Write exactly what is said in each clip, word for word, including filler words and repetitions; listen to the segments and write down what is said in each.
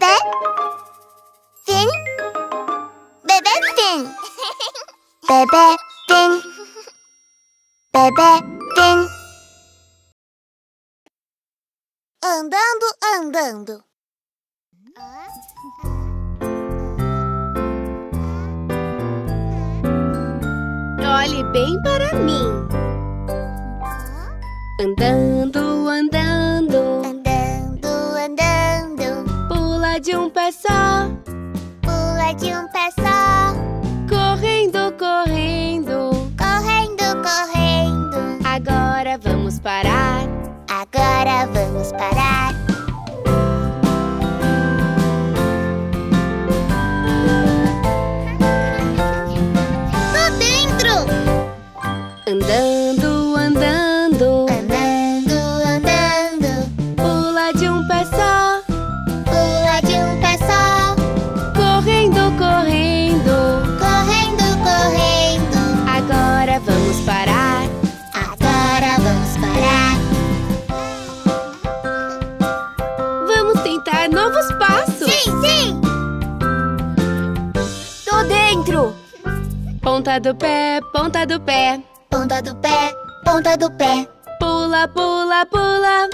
Bebê Finn. Bebê Finn. Bebê Finn. Bebê Finn. Andando, andando. Olhe bem para mim. Andando, andando. Andando, andando. Pula de um pé só. Pula de um pé só. Correndo, correndo. Correndo, correndo. Agora vamos parar. Agora vamos parar. Andando, andando. Andando, andando. Pula de um pé só. Pula de um pé só. Correndo, correndo. Correndo, correndo. Agora vamos parar. Agora vamos parar. Vamos tentar novos passos. Sim, sim. Tô dentro. Ponta do pé, ponta do pé. Ponta do pé, ponta do pé. Pula, pula, pula.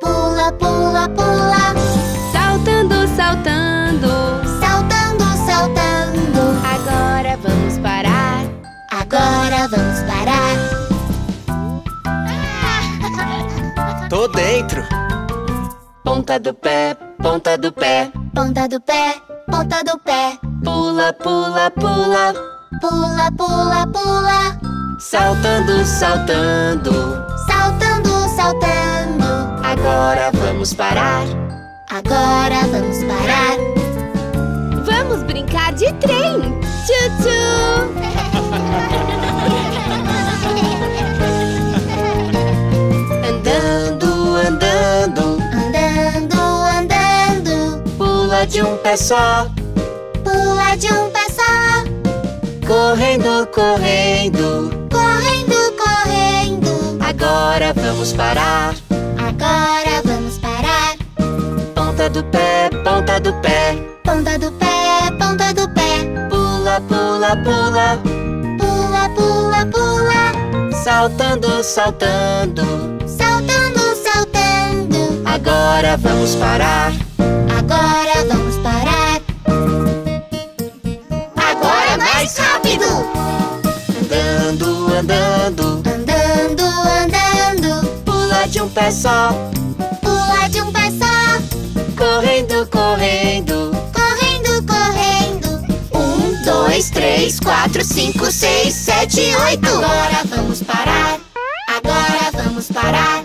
Pula, pula, pula. Saltando, saltando. Saltando, saltando. Agora vamos parar. Agora vamos parar. Tô dentro. Ponta do pé, ponta do pé. Ponta do pé, ponta do pé. Pula, pula, pula. Pula, pula, pula. Saltando, saltando. Saltando, saltando. Agora vamos parar. Agora vamos parar. Vamos brincar de trem. Tchu-tchu. Andando, andando. Andando, andando. Pula de um pé só. Pula de um pé só. Correndo, correndo. Correndo, correndo. Agora vamos parar. Agora vamos parar. Ponta do pé, ponta do pé. Ponta do pé, ponta do pé. Pula, pula, pula. Pula, pula, pula. Saltando, saltando. Saltando, saltando. Agora vamos parar. Agora vamos parar. Agora mais rápido. Andando, andando. Andando, andando. Pula de um pé só. Pula de um pé só. Correndo, correndo. Correndo, correndo. Um, dois, três, quatro, cinco, seis, sete, oito. Agora vamos parar. Agora vamos parar.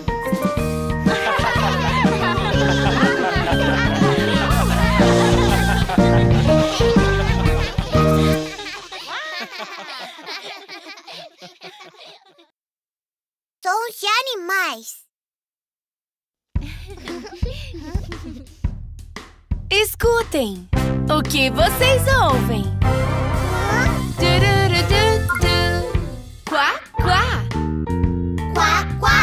Sons de animais. Escutem o que vocês ouvem. Quá, quá. Quá, quá.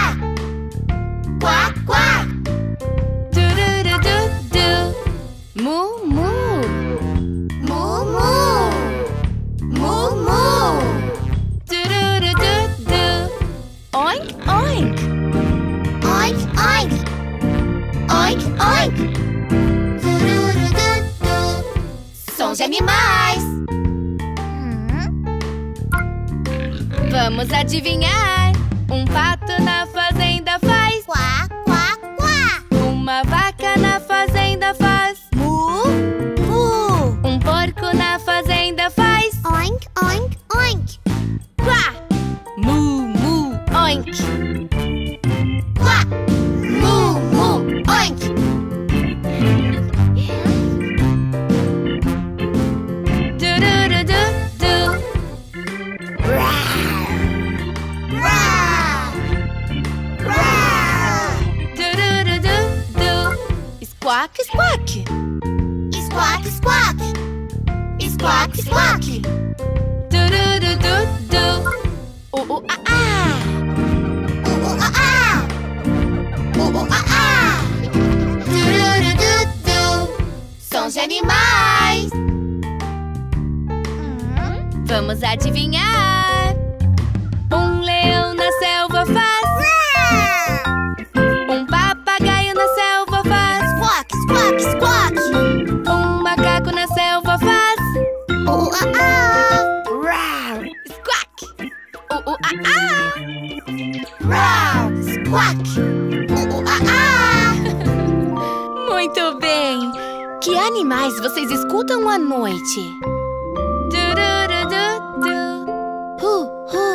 Quá, quá. Mu, mu. Mu, mu. Mu, mu. Oink, oink. Oink, oink. Oink, oink. Sons de animais. Vamos adivinhar. Um pato na fazenda faz quá, quá, quá. Uma vaca na fazenda faz mu, mu. Um porco na fazenda faz oink, oink, oink. Quá, mu, mu. Oink. Quá, mu, mu, oink. Du, du, du, du, du. Rar, rar, rar. Du, du, du, du, du. Squawk, squawk. Squawk, squawk. Squawk, squawk. Du, du, du, du, du. Oh, oh, ah, ah. de animais. Hum? Vamos adivinhar. Um leão na selva faz. Um papagaio na selva faz. Squawk, squawk, squawk. Um macaco na selva faz. Uh, uh, uh. Rar, squawk. Uh, uh, uh, uh. Rar, squawk. Muito bem! Que animais vocês escutam à noite? Hu, hu. Hu,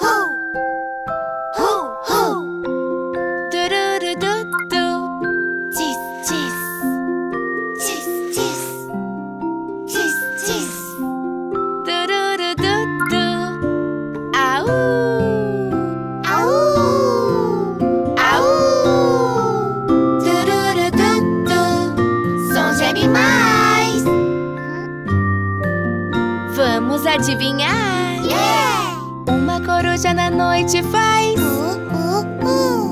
hu. Hu, hu. Tis, tis. Tis, tis. Tis, tis. Au. Vamos adivinhar! Yeah! Uma coruja na noite faz. Uh, uh, uh.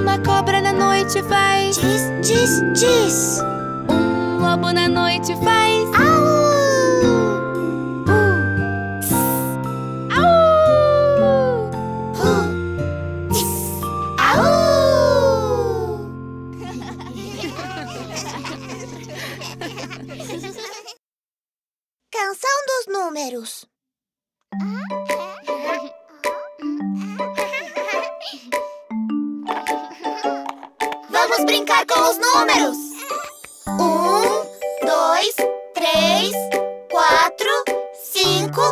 Uma cobra na noite faz. Tis, tis, tis. Um lobo na noite faz. Au! Uh. Tss. Au! Uh. Tss. Au! Canção dos números. Vamos brincar com os números. Um, dois, três, quatro, cinco,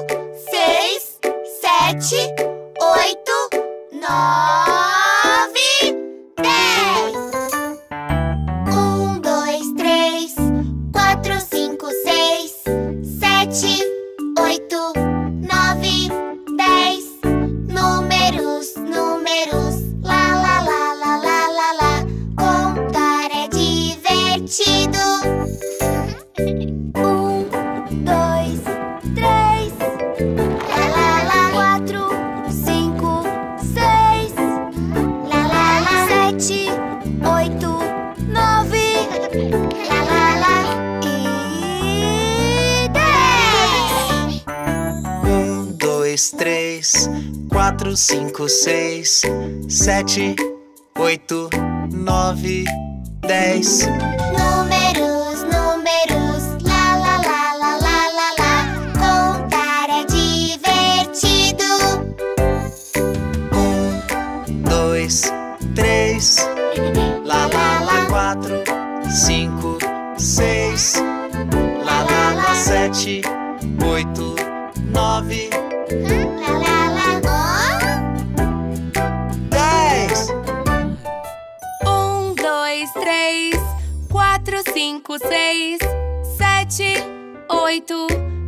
seis, sete, oito, nove, dez. Um, dois, três, quatro, cinco, seis. Sete, oito, nove, dez. Números, números. Lá, lá, lá, lá, lá, lá, lá. Contar é divertido. Um, dois, três. Lá, lá, lá. Quatro, cinco, seis. Lá, lá, lá. Sete, oito, nove. Lá, lá, lá. Três, quatro, cinco, seis, sete, oito,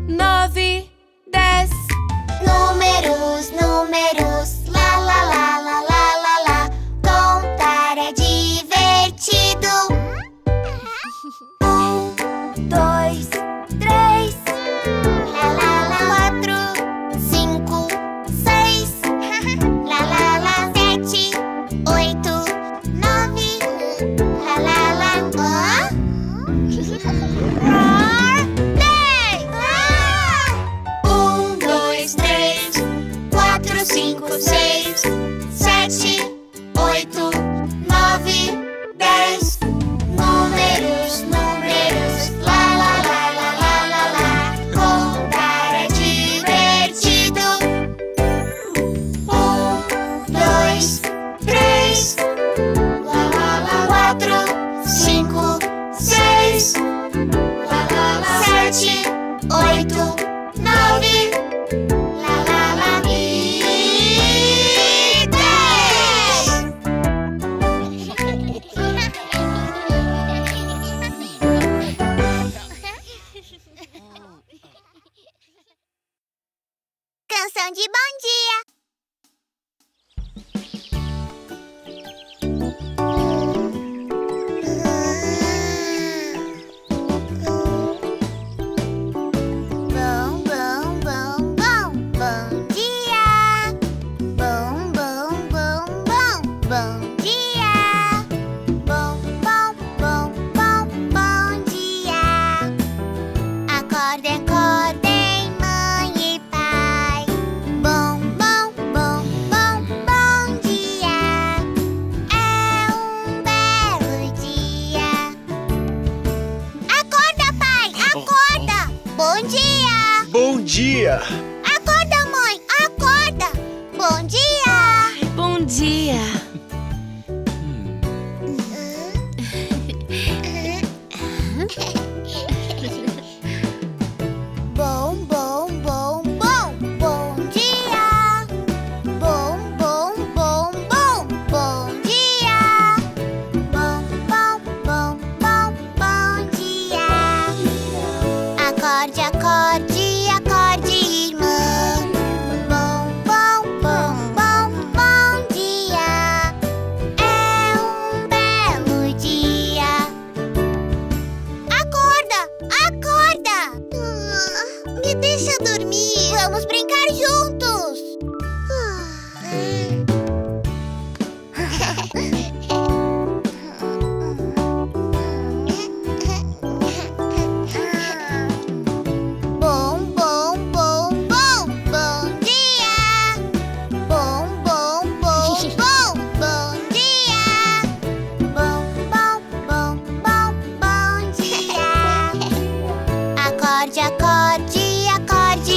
nove, dez. Números, números, lá, lá, lá, lá, lá, lá, lá. Contar é divertido. Um, dois, três, lá, lá, lá, quatro, cinco, seis, lá, lá, lá, sete, oito, nove. Lá, lá, lá. Dez. Um, dois, três, quatro, cinco, seis, sete, oito, nove, dez. Números, números, lá, lá, lá, lá, lá, lá, lá. Contar é divertido. Um, dois, três. Cinco, dia! Acorda, mãe! Acorda! Bom dia! Bom dia! Bom, bom, bom, bom, bom dia! Bom, bom, bom, bom, bom dia! Bom, bom, bom, bom, bom dia! Acorde, acorde!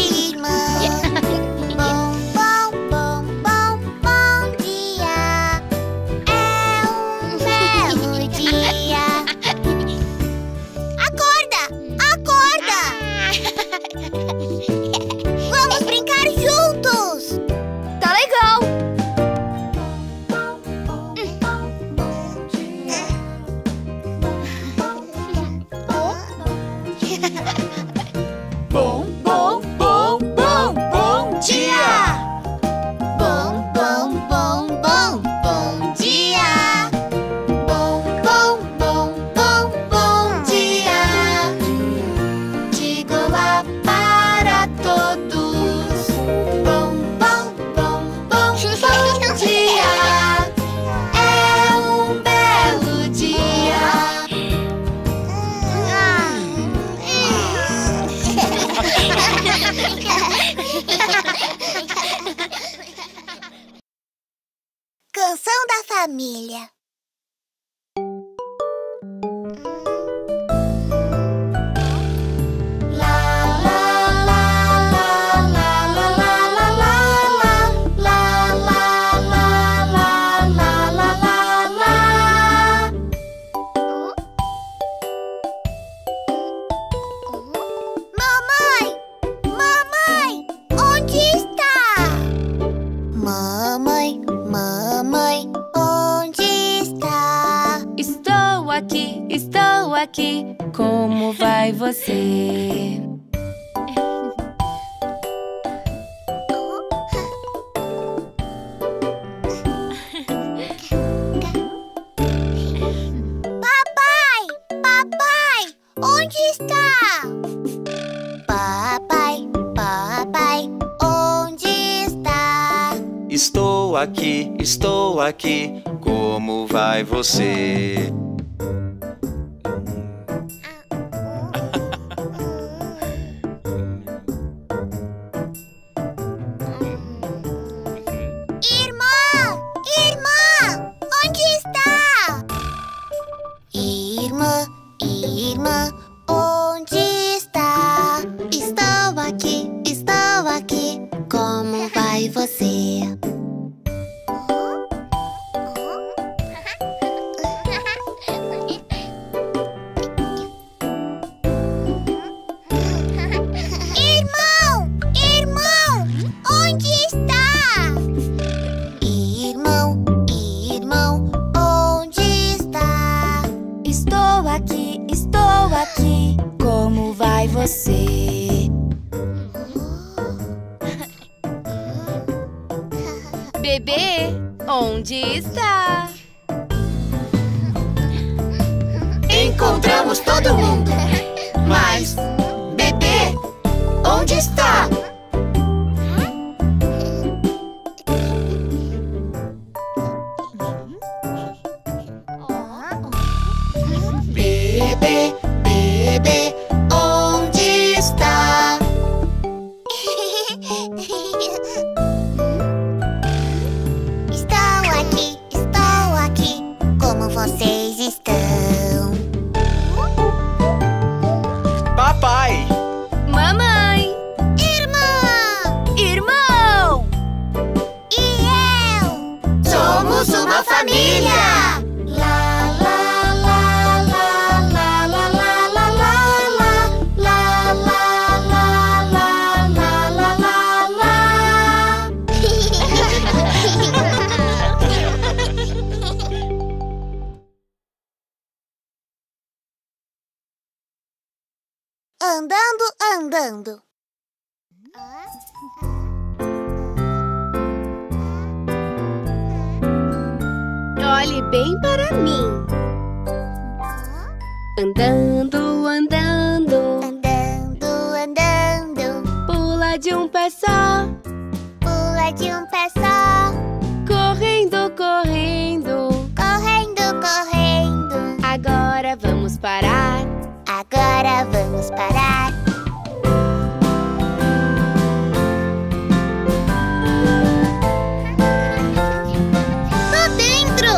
Família. Aqui, como vai você? Papai! Papai! Onde está? Papai! Papai! Onde está? Estou aqui, estou aqui, como vai você? Bebê, onde está? Encontramos todo mundo, mas bebê, onde está? Bebê, bebê, onde está? Vocês estão? Papai! Mamãe! Irmã! Andando, andando. Olhe bem para mim. Andando, andando. Andando, andando. Pula de um pé só. Pula de um pé só. Correndo, correndo. Correndo, correndo. Agora vamos parar. Agora vamos parar. Tô dentro!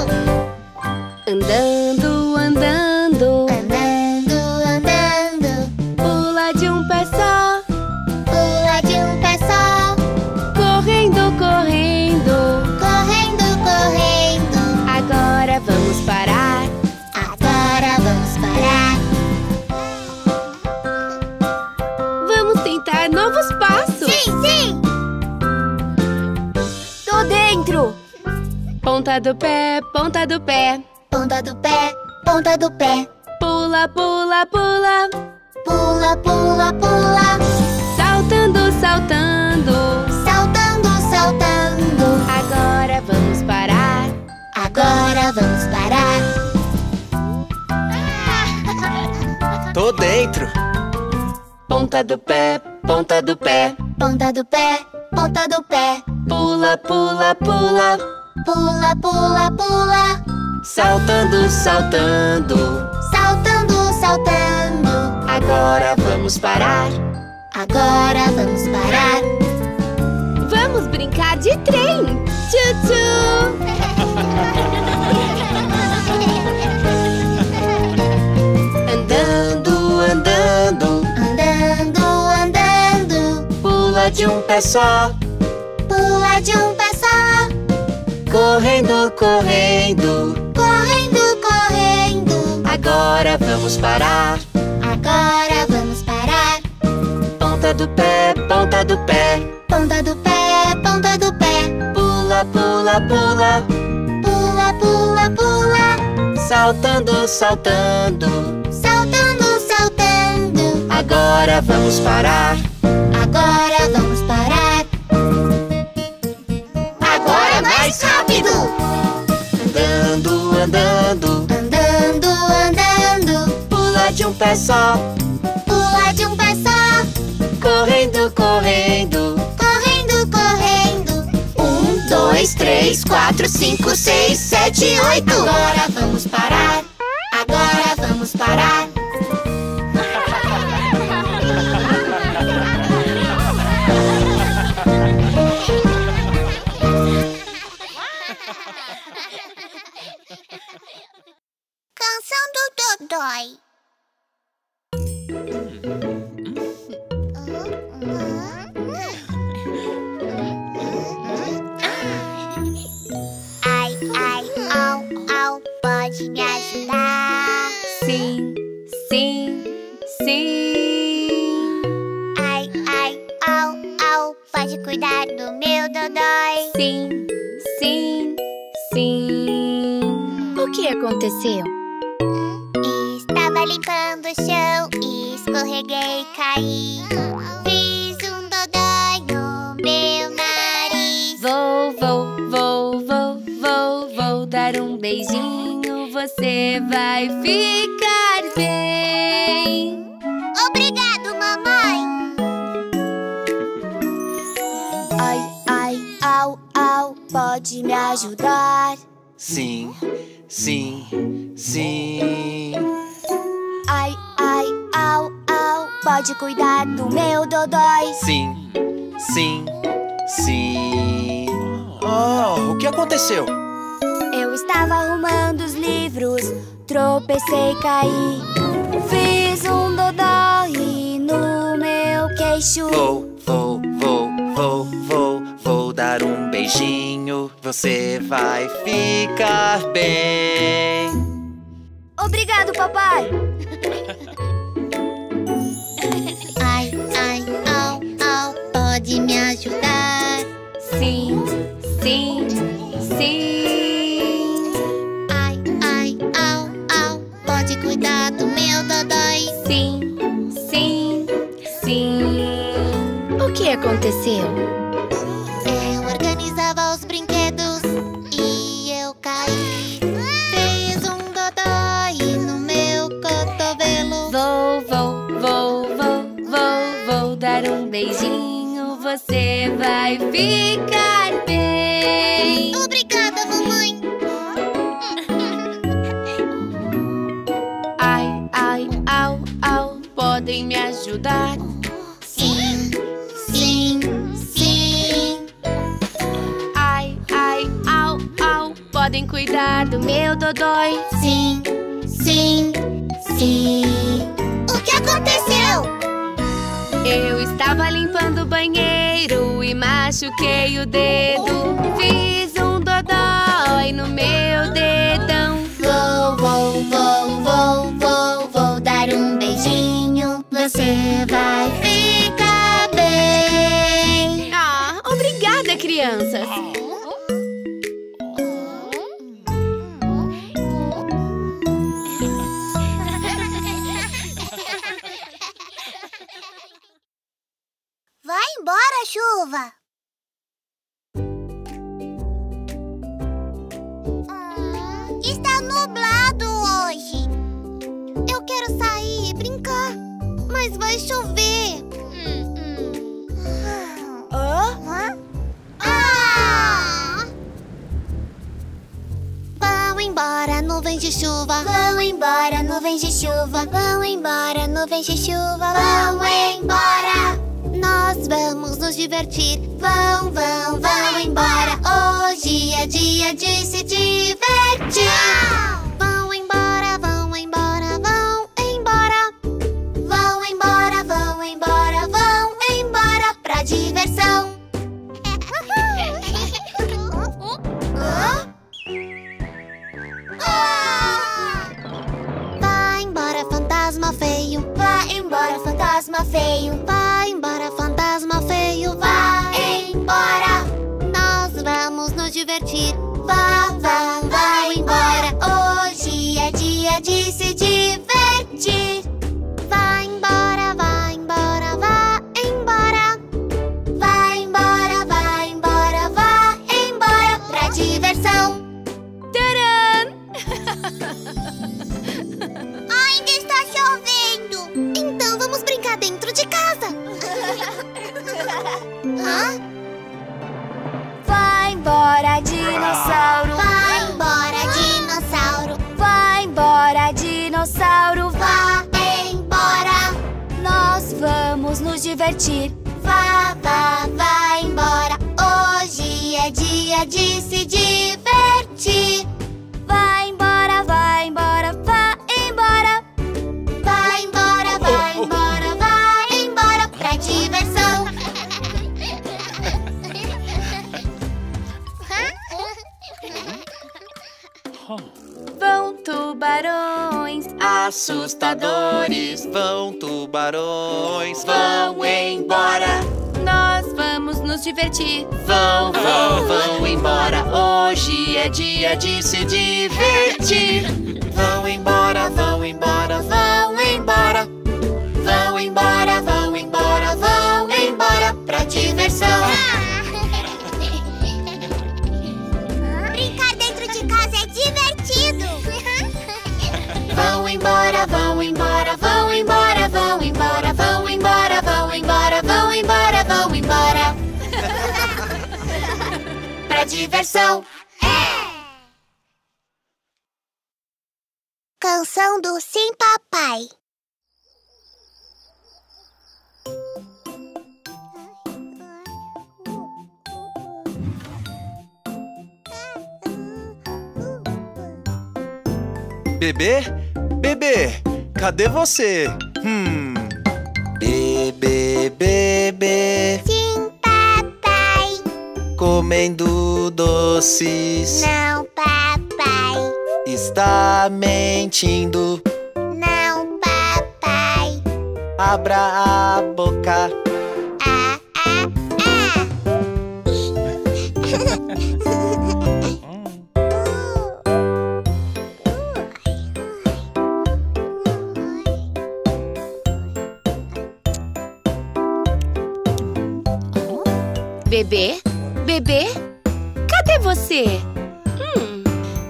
Andando, andando. Andando, andando. Pula de um pé só. Pula de um pé só. Correndo, correndo. Correndo, correndo. Agora vamos parar. Agora vamos parar. Tentar novos passos. Sim, sim. Tô dentro. Ponta do pé, ponta do pé. Ponta do pé, ponta do pé. Pula, pula, pula. Pula, pula, pula. Saltando, saltando. Saltando, saltando. Agora vamos parar. Agora vamos parar. Tô dentro. Ponta do pé, ponta do pé. Ponta do pé, ponta do pé. Pula, pula, pula. Pula, pula, pula. Saltando, saltando. Saltando, saltando. Agora vamos parar. Agora vamos parar. Vamos brincar de trem. Tchu-tchu. Andando, andando. Pula de um pé só. Pula de um pé só. Correndo, correndo. Correndo, correndo. Agora vamos parar. Agora vamos parar. Ponta do pé, ponta do pé. Ponta do pé, ponta do pé. Pula, pula, pula. Pula, pula, pula. Saltando, saltando. Saltando, saltando. Agora vamos parar. Agora vamos parar. Agora mais rápido. Andando, andando. Andando, andando. Pula de um pé só. Pula de um pé só. Correndo, correndo. Correndo, correndo. Um, dois, três, quatro, cinco, seis, sete, oito. Agora vamos parar. Agora vamos parar. Canção do Dodói. Ai, ai, au, au, pode me ajudar? Sim, sim, sim. Ai, ai, au, au, pode cuidar do meu Dodói? Sim, sim, sim. O que aconteceu? Limpando o chão e escorreguei e caí. Fiz um dodói no meu nariz. Vou, vou, vou, vou, vou, vou dar um beijinho. Você vai ficar bem. Obrigado, mamãe. Ai, ai, au, au, pode me ajudar? Sim, sim, sim. Ai, ai, au, au, pode cuidar do meu Dodói? Sim, sim, sim. Oh, o que aconteceu? Eu estava arrumando os livros, tropecei e caí. Fiz um Dodói no meu queixo. Vou, vou, vou, vou, vou, vou dar um beijinho. Você vai ficar bem. Obrigado, papai. Ai, ai, au, au, pode me ajudar? Sim, sim, sim. Ai, ai, au, au, pode cuidar do meu Dodói? Sim, sim. aconteceu? Eu organizava os brinquedos e eu caí. Fiz um dodói no meu cotovelo. Vou, vou, vou, vou, vou, vou dar um beijinho. Você vai ficar bem. Obrigada, mamãe. Ai, ai, au, au, podem me ajudar? Sim, sim, sim. Ai, ai, au, au, podem cuidar do meu dodói? Sim, sim, sim. O que aconteceu? Eu estava limpando o banheiro e machuquei o dedo. Fiz um dodói no meu dedão. Vou, vou, vou, vou, vou, vou dar um beijinho. Você vai ficar bem. Ah, obrigada, crianças. Vai embora, chuva. Está nublado hoje. Eu quero sair e brincar, mas vai chover. Hum, hum. Ah? Ah? Ah! Vão embora, nuvens de chuva. Vão embora, nuvens de chuva. Vão embora, nuvens de chuva. Vão embora. Nós vamos nos divertir. Vão, vão, vão embora. Hoje é dia de se divertir. Ah! Vão embora, vão embora, vão embora. Vão embora, vão embora, vão embora pra diversão. Ah? Ah! Vai embora, fantasma feio. Vai embora, fantasma feio. Vai embora, fantasma feio. Vá embora. Nós vamos nos divertir. Vá, vá, vá embora. Hoje é dia de se divertir. Vá embora, vá embora, vá embora. Vá embora, vá embora, vá embora pra diversão. Tcharam! Ainda está chovendo. Então vamos brincar dentro de casa. Hã? Vai embora, dinossauro. Vai embora, dinossauro. Vai embora, dinossauro. Vá embora. Nós vamos nos divertir. Vá, vá, vá embora. Hoje é dia de se divertir. Vai embora, vai embora, vá embora. Vai embora, vai embora, vá embora pra diversão. Vão tubarões assustadores. Vão tubarões. Vão embora. Nós vamos nos divertir. Vão, vão, vão embora. Hoje é dia de se divertir. Vão embora, vão embora, vão embora. Vão embora, vão embora, vão embora pra diversão. Vão embora, vão embora, vão embora, vão embora, vão embora, vão embora, vão embora, vão embora. Pra diversão. É! Canção do Sim Papai. Bebê, bebê, cadê você? Hum. Bebê, bebê. Sim, papai. Comendo doces. Não, papai. Está mentindo. Não, papai. Abra a boca. Ah, ah, ah. Bebê? Bebê? Cadê você? Hum.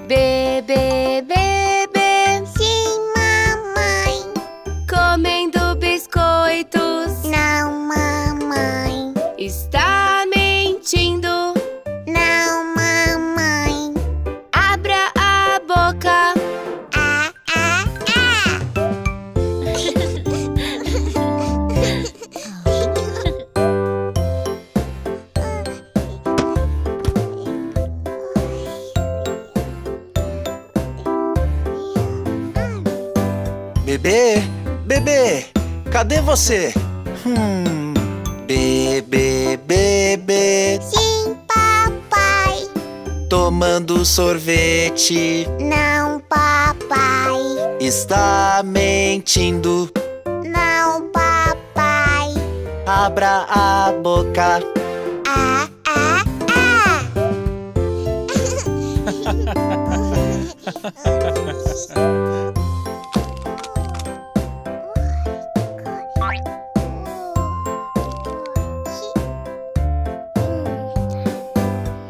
Bebê, bebê. Sim, mamãe. Comendo biscoitos. Não, mamãe. Está mentindo. Não, mamãe. Abra a boca. Ah, ah, ah. Bebê, bebê, cadê você? Hum, bebê, bebê. Sim, papai. Tomando sorvete. Não, papai. Está mentindo. Não, papai. Abra a boca. Ah, ah, ah.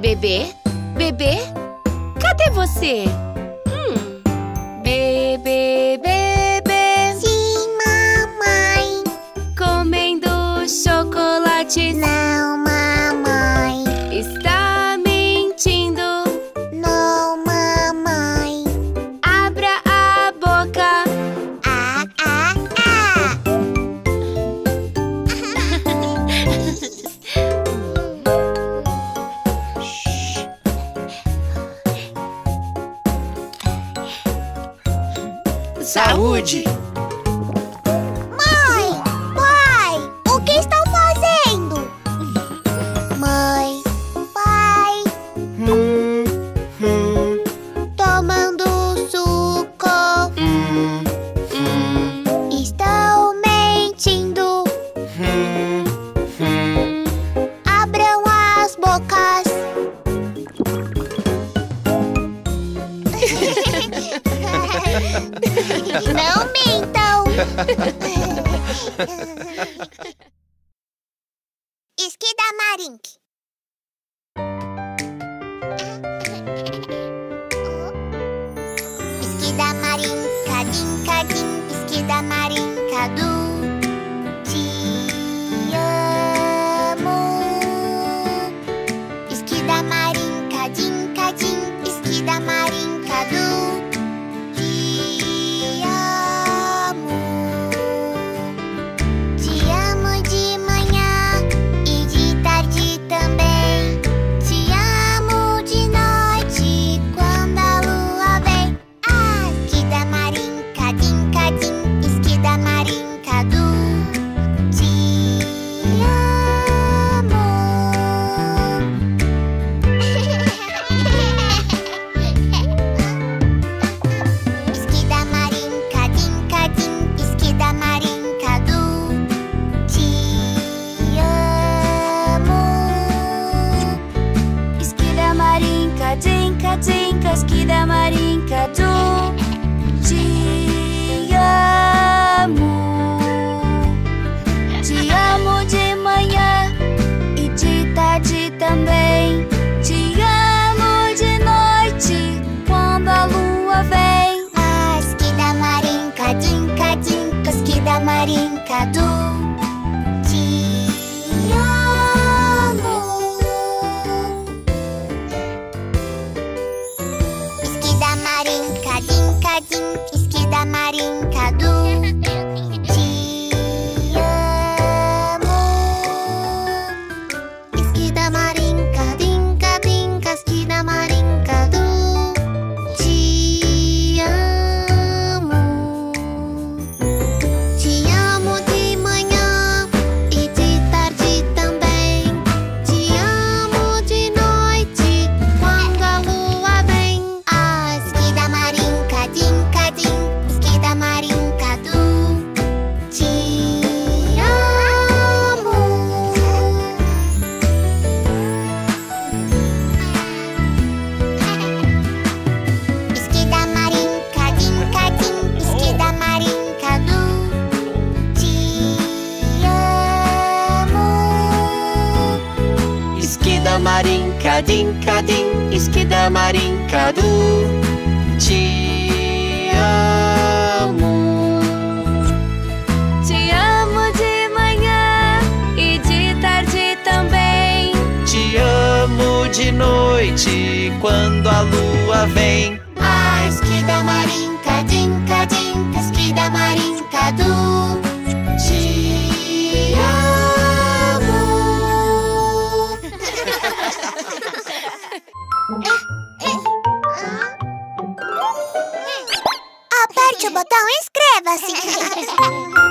Bebê? Bebê? Cadê você? Hum. Bebê, bebê. Sim, mamãe. Comendo chocolate. Não, mamãe. Está mentindo. Não, mamãe. Abra a boca. Ah, ah, ah. Saúde! Mãe! Pai! O que estão fazendo? Mãe! Pai! Hum, hum. Tomando suco. Hum, hum. Estão mentindo. Hum, hum. Abram as bocas. Não mentam! Skidamarink. Skidamarink, cadim, cadim, Skidamarink, cadu. Te amo. Skidamarink, cadim, cadim, Skidamarink, cadu. Skidamarink, cadu, te amo. Te amo de manhã e de tarde também. Te amo de noite quando a lua vem. Ah, Skidamarink, cadim, cadim, Skidamarink, cadu. Skidamarink, cadu. Te amo. Skidamarink, dinka, dinka, Skidamarink, cadu. Te amo. Te amo de manhã Skidamarink, dinka din, Skidamarink du, te amo. Te amo de manhã e de tarde também. Te amo de noite quando a lua vem. Ah, Skidamarink, dinka din, Skidamarink du. Aperte o botão e inscreva-se!